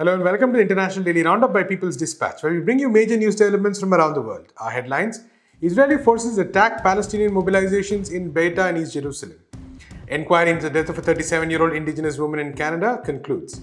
Hello and welcome to the International Daily Roundup by People's Dispatch, where we bring you major news developments from around the world. Our headlines: Israeli forces attack Palestinian mobilizations in Beita and East Jerusalem. Enquiry into the death of a 37-year-old indigenous woman in Canada concludes.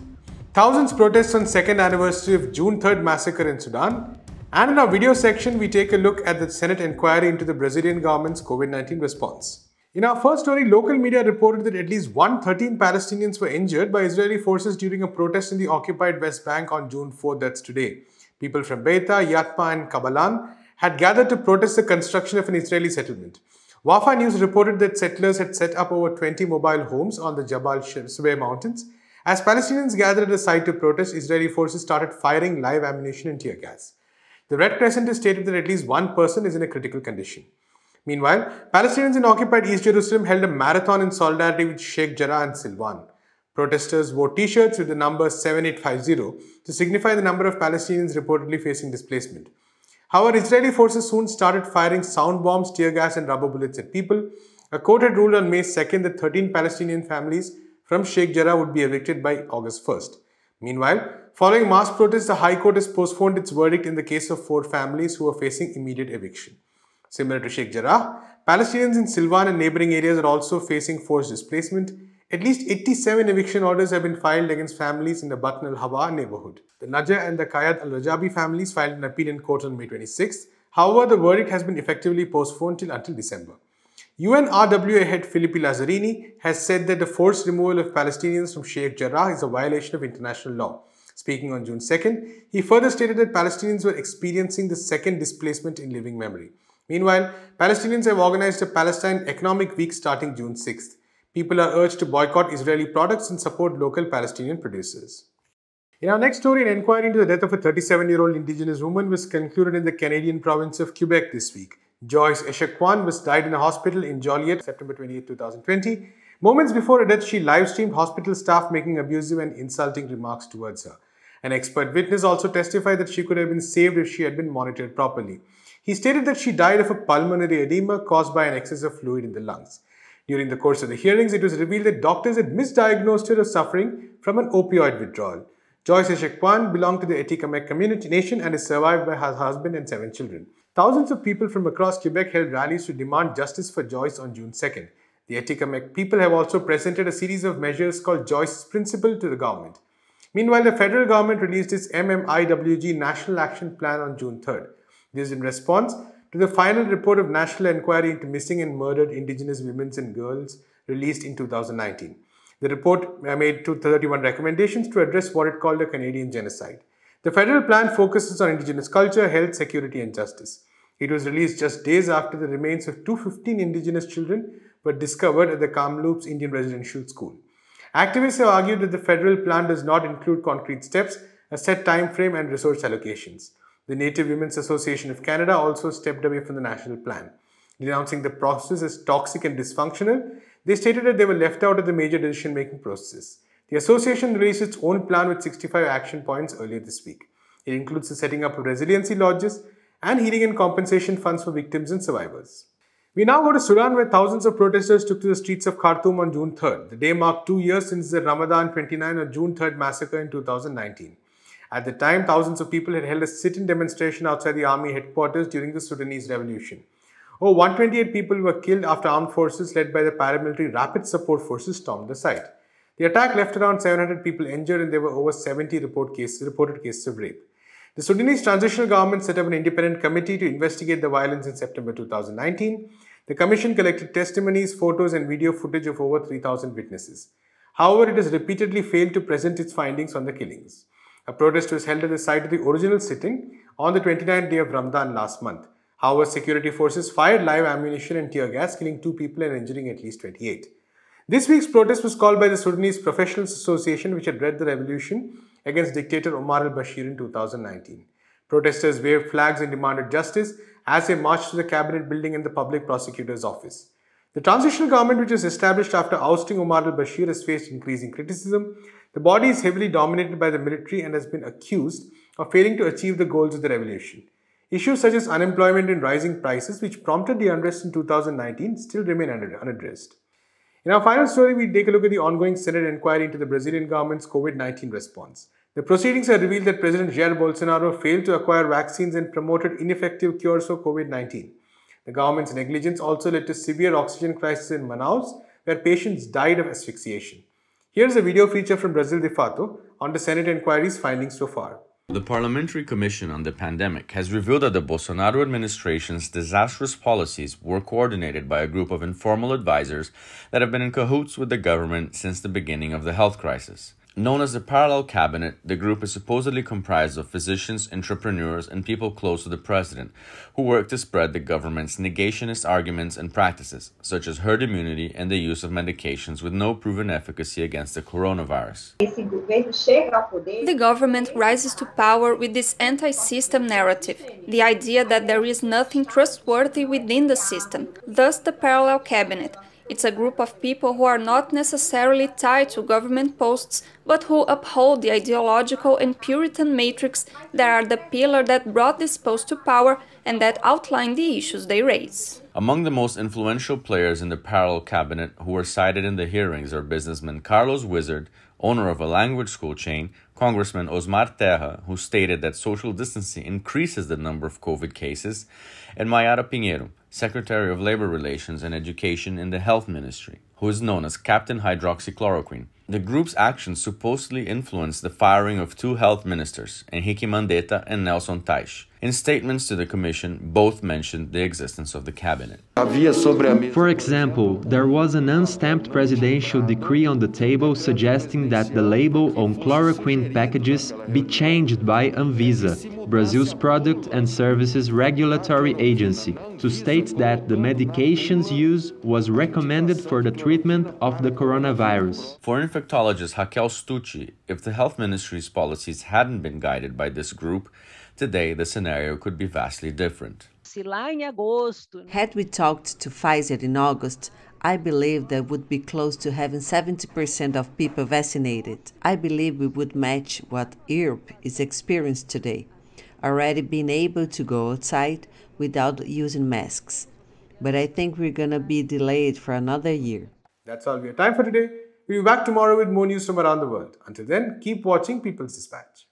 Thousands protest on 2nd anniversary of June 3rd massacre in Sudan. And in our video section, we take a look at the Senate inquiry into the Brazilian government's COVID-19 response. In our first story, local media reported that at least 113 Palestinians were injured by Israeli forces during a protest in the occupied West Bank on June 4th, that's today. People from Beita, Yatma and Kabbalan had gathered to protest the construction of an Israeli settlement. Wafa News reported that settlers had set up over 20 mobile homes on the Jabal Sweib mountains. As Palestinians gathered at a site to protest, Israeli forces started firing live ammunition and tear gas. The Red Crescent has stated that at least one person is in a critical condition. Meanwhile, Palestinians in occupied East Jerusalem held a marathon in solidarity with Sheikh Jarrah and Silwan. Protesters wore t-shirts with the number 7850 to signify the number of Palestinians reportedly facing displacement. However, Israeli forces soon started firing sound bombs, tear gas and rubber bullets at people. A court had ruled on May 2nd that 13 Palestinian families from Sheikh Jarrah would be evicted by August 1st. Meanwhile, following mass protests, the High Court has postponed its verdict in the case of 4 families who are facing immediate eviction. Similar to Sheikh Jarrah, Palestinians in Silwan and neighbouring areas are also facing forced displacement. At least 87 eviction orders have been filed against families in the Batn al-Hawa neighbourhood. The Najjar and the Qayyad al-Rajabi families filed an appeal in court on May 26th. However, the verdict has been effectively postponed until December. UNRWA head Filippi Lazzarini has said that the forced removal of Palestinians from Sheikh Jarrah is a violation of international law. Speaking on June 2nd, he further stated that Palestinians were experiencing the second displacement in living memory. Meanwhile, Palestinians have organized a Palestine Economic Week starting June 6th. People are urged to boycott Israeli products and support local Palestinian producers. In our next story, an inquiry into the death of a 37-year-old indigenous woman was concluded in the Canadian province of Quebec this week. Joyce Echaquan was died in a hospital in Joliet, September 28, 2020. Moments before her death, she live-streamed hospital staff making abusive and insulting remarks towards her. An expert witness also testified that she could have been saved if she had been monitored properly. He stated that she died of a pulmonary edema caused by an excess of fluid in the lungs. During the course of the hearings, it was revealed that doctors had misdiagnosed her as suffering from an opioid withdrawal. Joyce Echaquan belonged to the Etikamec community nation and is survived by her husband and 7 children. Thousands of people from across Quebec held rallies to demand justice for Joyce on June 2nd. The Etikamec people have also presented a series of measures called Joyce's Principle to the government. Meanwhile, the federal government released its MMIWG National Action Plan on June 3rd. This is in response to the final report of National Inquiry into Missing and Murdered Indigenous Women and Girls released in 2019. The report made 231 recommendations to address what it called the Canadian genocide. The federal plan focuses on Indigenous culture, health, security and justice. It was released just days after the remains of 215 Indigenous children were discovered at the Kamloops Indian Residential School. Activists have argued that the federal plan does not include concrete steps, a set time frame and resource allocations. The Native Women's Association of Canada also stepped away from the national plan. Denouncing the process as toxic and dysfunctional, they stated that they were left out of the major decision-making process. The association released its own plan with 65 action points earlier this week. It includes the setting up of resiliency lodges and healing and compensation funds for victims and survivors. We now go to Sudan, where thousands of protesters took to the streets of Khartoum on June 3rd. The day marked 2 years since the Ramadan 29 or June 3rd massacre in 2019. At the time, thousands of people had held a sit-in demonstration outside the army headquarters during the Sudanese revolution. 128 people were killed after armed forces led by the paramilitary Rapid Support Forces stormed the site. The attack left around 700 people injured and there were over 70 reported cases of rape. The Sudanese transitional government set up an independent committee to investigate the violence in September 2019. The commission collected testimonies, photos and video footage of over 3,000 witnesses. However, it has repeatedly failed to present its findings on the killings. A protest was held at the site of the original sitting on the 29th day of Ramadan last month. However, security forces fired live ammunition and tear gas, killing 2 people and injuring at least 28. This week's protest was called by the Sudanese Professionals Association, which had led the revolution against dictator Omar al-Bashir in 2019. Protesters waved flags and demanded justice as they marched to the cabinet building and the public prosecutor's office. The transitional government, which was established after ousting Omar al-Bashir, has faced increasing criticism. The body is heavily dominated by the military and has been accused of failing to achieve the goals of the revolution. Issues such as unemployment and rising prices, which prompted the unrest in 2019, still remain unaddressed. In our final story, we take a look at the ongoing Senate inquiry into the Brazilian government's COVID-19 response. The proceedings have revealed that President Jair Bolsonaro failed to acquire vaccines and promoted ineffective cures for COVID-19. The government's negligence also led to severe oxygen crisis in Manaus, where patients died of asphyxiation. Here's a video feature from Brazil de Fato on the Senate inquiry's findings so far. The Parliamentary Commission on the Pandemic has revealed that the Bolsonaro administration's disastrous policies were coordinated by a group of informal advisors that have been in cahoots with the government since the beginning of the health crisis. Known as the Parallel Cabinet, the group is supposedly comprised of physicians, entrepreneurs, and people close to the president, who work to spread the government's negationist arguments and practices, such as herd immunity and the use of medications with no proven efficacy against the coronavirus. The government rises to power with this anti-system narrative, the idea that there is nothing trustworthy within the system, thus the Parallel Cabinet. It's a group of people who are not necessarily tied to government posts, but who uphold the ideological and Puritan matrix that are the pillar that brought this post to power and that outline the issues they raise. Among the most influential players in the Parallel Cabinet who were cited in the hearings are businessman Carlos Wizard, owner of a language school chain, Congressman Osmar Terra, who stated that social distancing increases the number of COVID cases, and Mayara Pinheiro, Secretary of Labor Relations and Education in the Health Ministry, who is known as Captain Hydroxychloroquine. The group's actions supposedly influenced the firing of two health ministers, Henrique Mandetta and Nelson Teich. In statements to the commission, both mentioned the existence of the cabinet. For example, there was an unstamped presidential decree on the table suggesting that the label on chloroquine packages be changed by Anvisa, Brazil's Product and Services Regulatory Agency, to state that the medication's use was recommended for the treatment of the coronavirus. For infectologist Raquel Stucci, if the health ministry's policies hadn't been guided by this group, today, the scenario could be vastly different. Had we talked to Pfizer in August, I believe that would be close to having 70% of people vaccinated. I believe we would match what Europe is experiencing today, already being able to go outside without using masks. But I think we're going to be delayed for another year. That's all we have time for today. We'll be back tomorrow with more news from around the world. Until then, keep watching People's Dispatch.